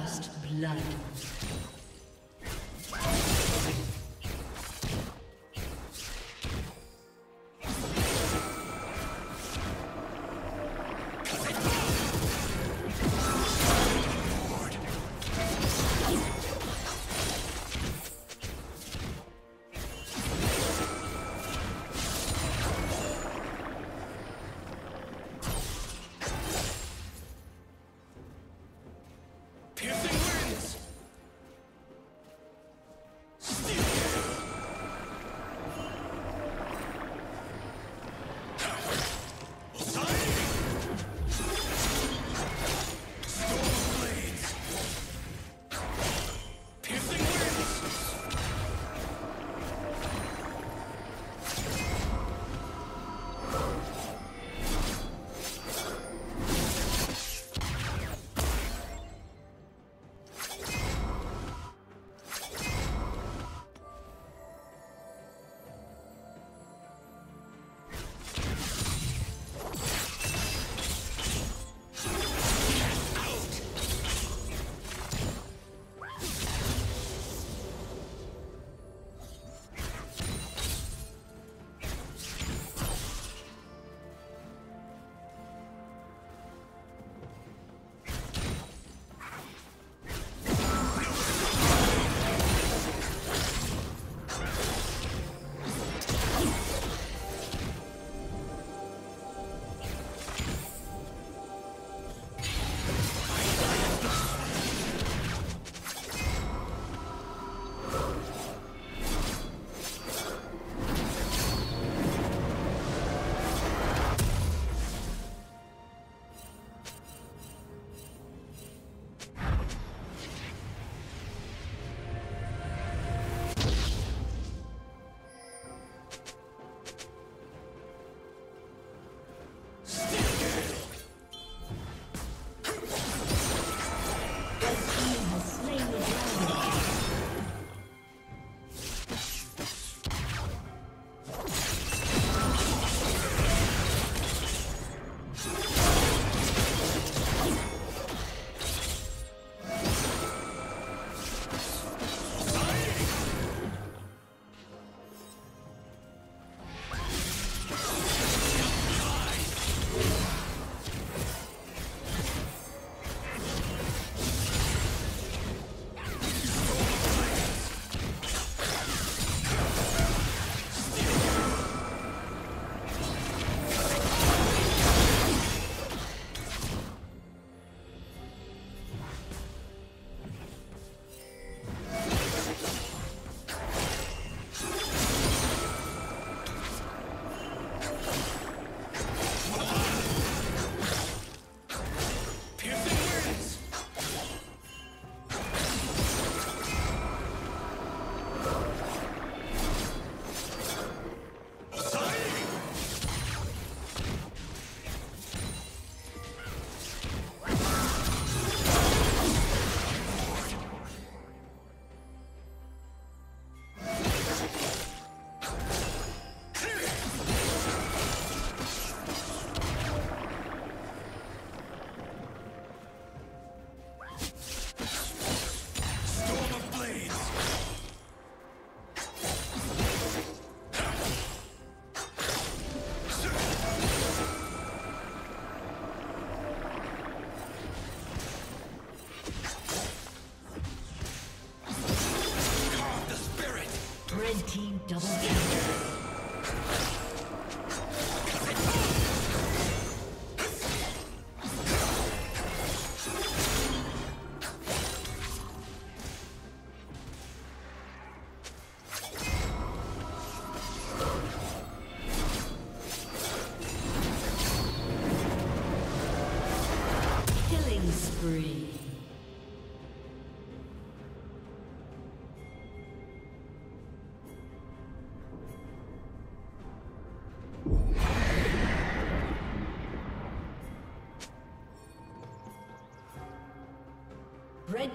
First blood. Double kill. Red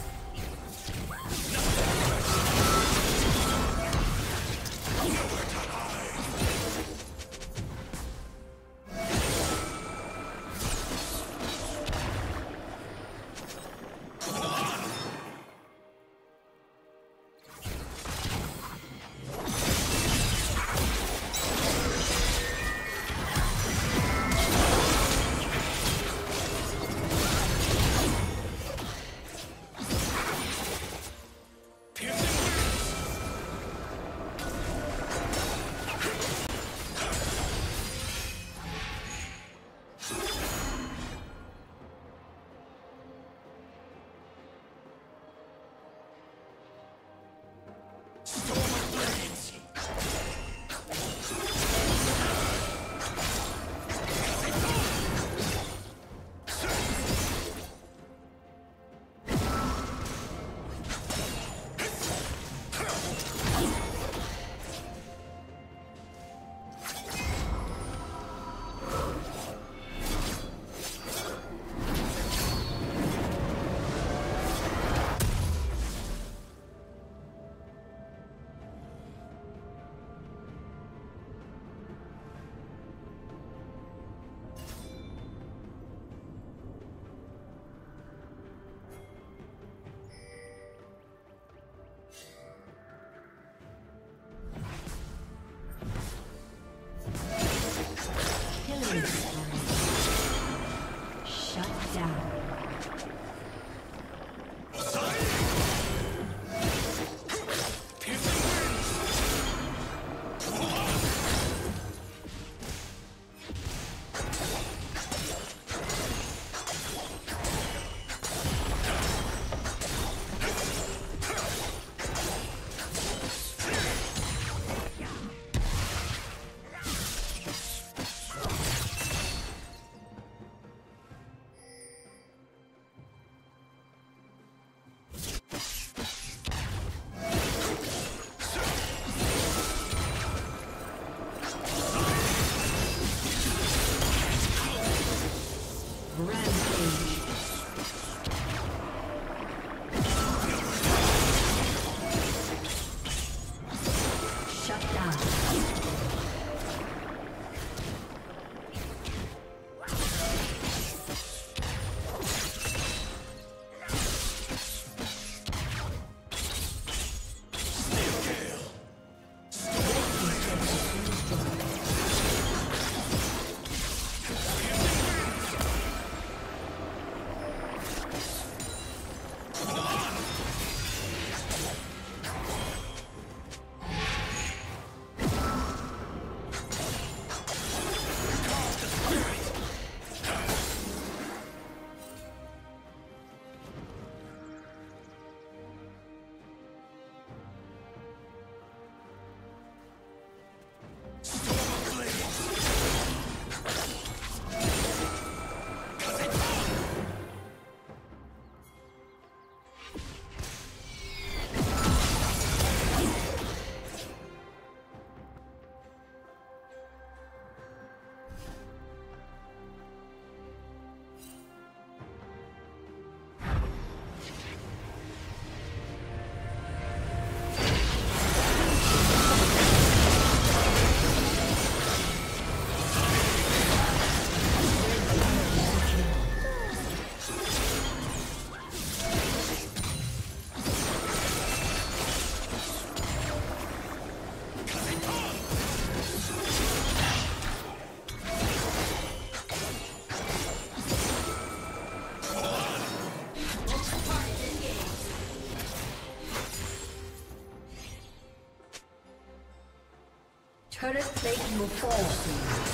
Turret plate will fall soon.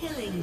Killing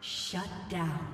Shut down.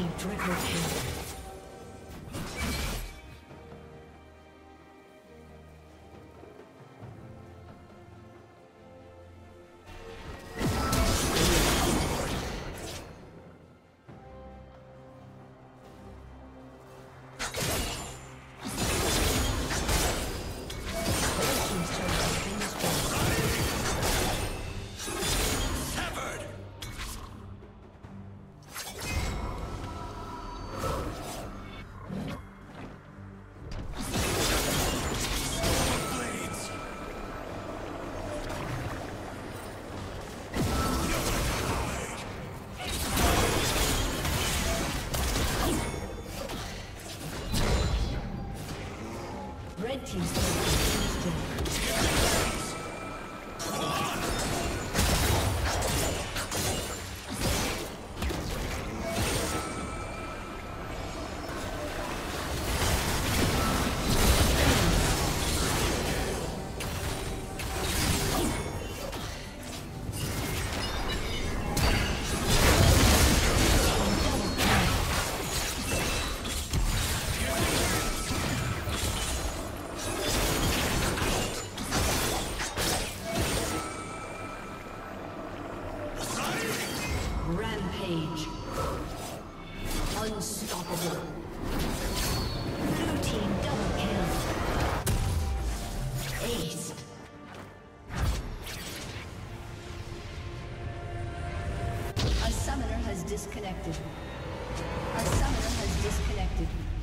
Team triple kill. Team's disconnected. Our summoner has disconnected.